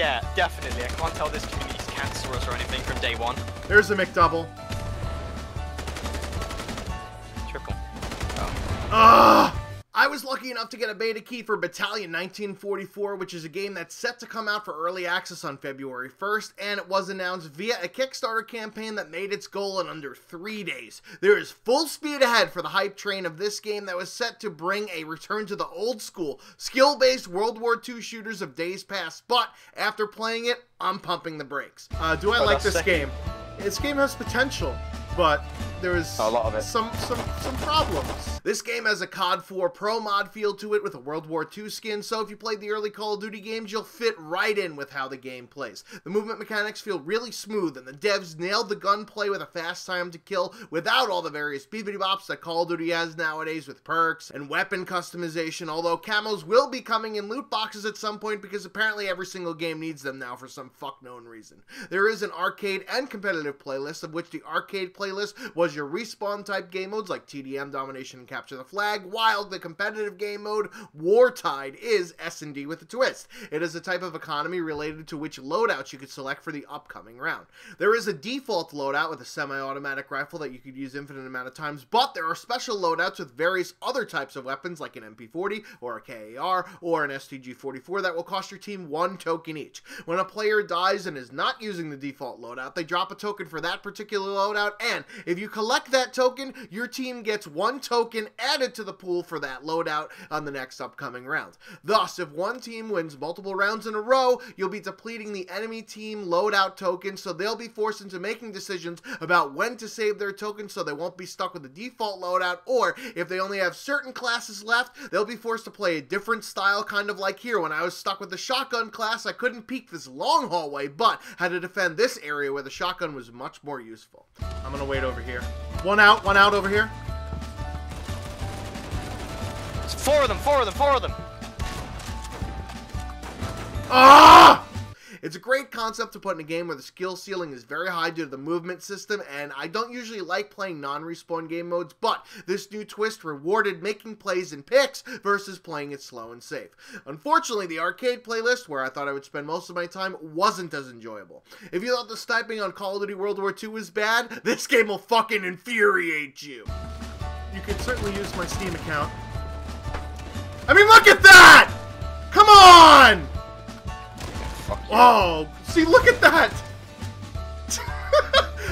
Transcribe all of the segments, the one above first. Yeah, definitely. I can't tell this community's cancerous or anything from day one. There's a McDouble. Triple. Oh. I was lucky enough to get a beta key for Battalion 1944, which is a game that's set to come out for early access on February 1st, and it was announced via a Kickstarter campaign that made its goal in under 3 days. There is full speed ahead for the hype train of this game that was set to bring a return to the old school, skill-based World War II shooters of days past, but after playing it, I'm pumping the brakes. Do I like this game? This game has potential, but there is a lot of it. Some problems. This game has a COD 4 Pro mod feel to it with a World War II skin, so if you played the early Call of Duty games, you'll fit right in with how the game plays. The movement mechanics feel really smooth, and the devs nailed the gunplay with a fast time to kill without all the various bibbidi-bops that Call of Duty has nowadays with perks and weapon customization, although camos will be coming in loot boxes at some point because apparently every single game needs them now for some fuck-known reason. There is an arcade and competitive playlist, of which the arcade playlist was your respawn type game modes like TDM, Domination, and Capture the Flag, while the competitive game mode Wartide is S&D with a twist. It is a type of economy related to which loadouts you could select for the upcoming round. There is a default loadout with a semi-automatic rifle that you could use infinite amount of times, but there are special loadouts with various other types of weapons like an MP40 or a KAR or an STG44 that will cost your team 1 token each. When a player dies and is not using the default loadout, they drop a token for that particular loadout, and if you collect that token, your team gets 1 token added to the pool for that loadout on the next upcoming round. Thus, if one team wins multiple rounds in a row, you'll be depleting the enemy team loadout token, so they'll be forced into making decisions about when to save their token so they won't be stuck with the default loadout, or if they only have certain classes left, they'll be forced to play a different style, kind of like here. When I was stuck with the shotgun class, I couldn't peek this long hallway, but had to defend this area where the shotgun was much more useful. I'm gonna wait over here. One out over here. It's 4 of them. Ah! It's a great concept to put in a game where the skill ceiling is very high due to the movement system, and I don't usually like playing non-respawn game modes, but this new twist rewarded making plays and picks versus playing it slow and safe. Unfortunately, the arcade playlist, where I thought I would spend most of my time, wasn't as enjoyable. If you thought the sniping on Call of Duty World War II was bad, this game will fucking infuriate you. You could certainly use my Steam account. I mean, look at that! Come on! Oh, see, look at that!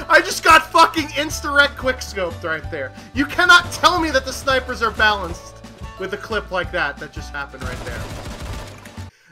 I just got fucking insta-rec quickscoped right there. You cannot tell me that the snipers are balanced with a clip like that that just happened right there.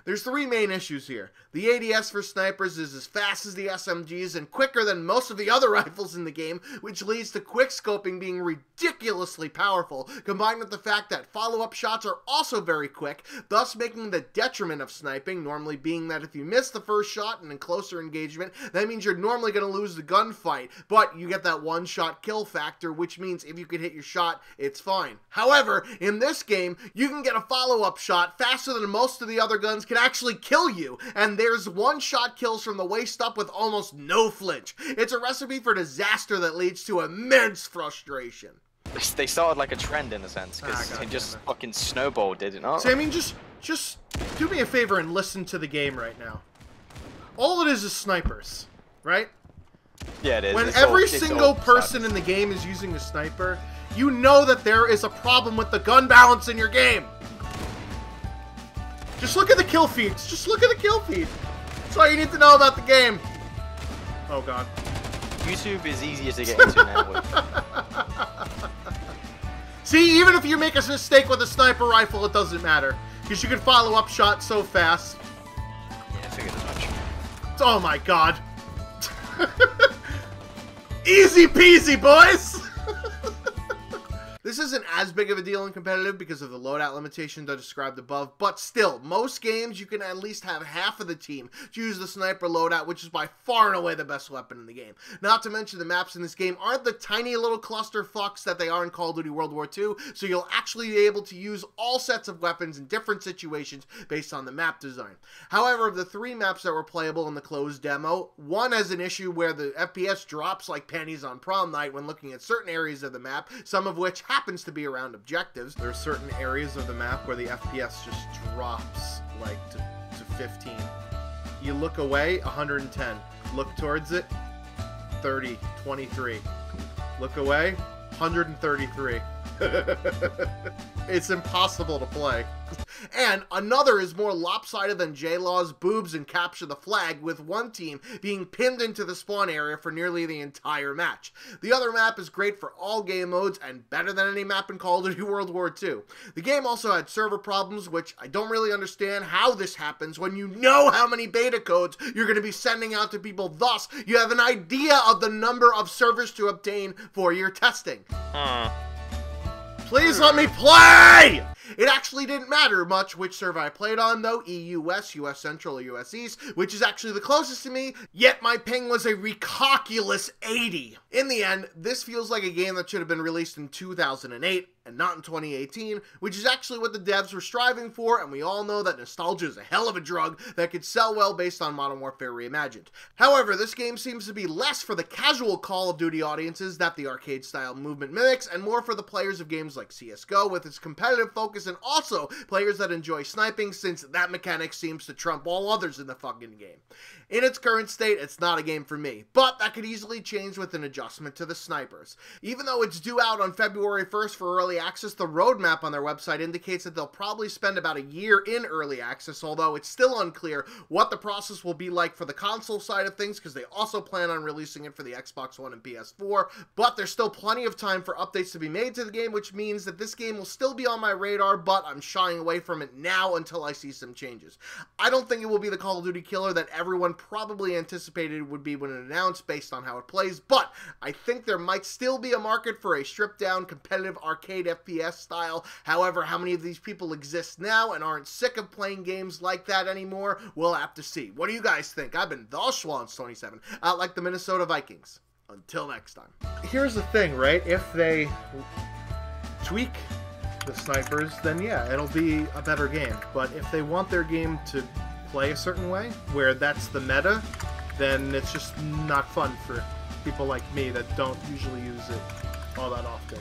There's 3 main issues here. The ADS for snipers is as fast as the SMGs and quicker than most of the other rifles in the game, which leads to quickscoping being ridiculously powerful, combined with the fact that follow-up shots are also very quick, thus making the detriment of sniping normally being that if you miss the first shot and in closer engagement, that means you're normally going to lose the gunfight, but you get that one-shot kill factor, which means if you can hit your shot, it's fine. However, in this game, you can get a follow-up shot faster than most of the other guns can actually kill you, and there's one-shot kills from the waist up with almost no flinch. It's a recipe for disaster that leads to immense frustration. They started like a trend in a sense, because it just fucking snowballed, did it not? See, I mean, just do me a favor and listen to the game right now. All it is snipers, right? Yeah, it is. When every single person in the game is using a sniper, you know that there is a problem with the gun balance in your game. Just look at the kill feeds. Just look at the kill feed. That's all you need to know about the game. Oh, God. YouTube is easier to get into now with. See, even if you make a mistake with a sniper rifle, it doesn't matter. Because you can follow up shots so fast. Yeah, I figured as much. Oh, my God. Easy peasy, boys! This isn't as big of a deal in competitive because of the loadout limitations I described above, but still, most games you can at least have half of the team choose the sniper loadout, which is by far and away the best weapon in the game. Not to mention the maps in this game aren't the tiny little clusterfucks that they are in Call of Duty World War II, so you'll actually be able to use all sets of weapons in different situations based on the map design. However, of the 3 maps that were playable in the closed demo, one has an issue where the FPS drops like panties on prom night when looking at certain areas of the map, some of which happens to be around objectives. There are certain areas of the map where the FPS just drops like to 15. You look away, 110. Look towards it, 30, 23. Look away, 133. It's impossible to play. And another is more lopsided than J-Law's boobs and Capture the Flag, with one team being pinned into the spawn area for nearly the entire match. The other map is great for all game modes and better than any map in Call of Duty World War II. The game also had server problems, which I don't really understand how this happens when you know how many beta codes you're going to be sending out to people. Thus, you have an idea of the number of servers to obtain for your testing. Please let me play! It actually didn't matter much which server I played on, though, EU West, US Central, or US East, which is actually the closest to me, yet my ping was a ridiculous 80. In the end, this feels like a game that should have been released in 2008, and not in 2018, which is actually what the devs were striving for, and we all know that nostalgia is a hell of a drug that could sell well based on Modern Warfare Reimagined. However, this game seems to be less for the casual Call of Duty audiences that the arcade-style movement mimics, and more for the players of games like CSGO with its competitive focus, and also players that enjoy sniping, since that mechanic seems to trump all others in the fucking game. In its current state, it's not a game for me, but that could easily change with an adjustment to the snipers. Even though it's due out on February 1st for early access, the roadmap on their website indicates that they'll probably spend about a year in early access, although it's still unclear what the process will be like for the console side of things, because they also plan on releasing it for the Xbox One and PS4, but there's still plenty of time for updates to be made to the game, which means that this game will still be on my radar, but I'm shying away from it now until I see some changes. I don't think it will be the Call of Duty killer that everyone probably anticipated it would be when it announced based on how it plays, but I think there might still be a market for a stripped-down competitive arcade FPS style. However, how many of these people exist now and aren't sick of playing games like that anymore? We'll have to see. What do you guys think? I've been TheShwantz27, out like the Minnesota Vikings. Until next time. Here's the thing, right? If they tweak the snipers, then yeah, it'll be a better game. But if they want their game to play a certain way, where that's the meta, then it's just not fun for people like me that don't usually use it all that often.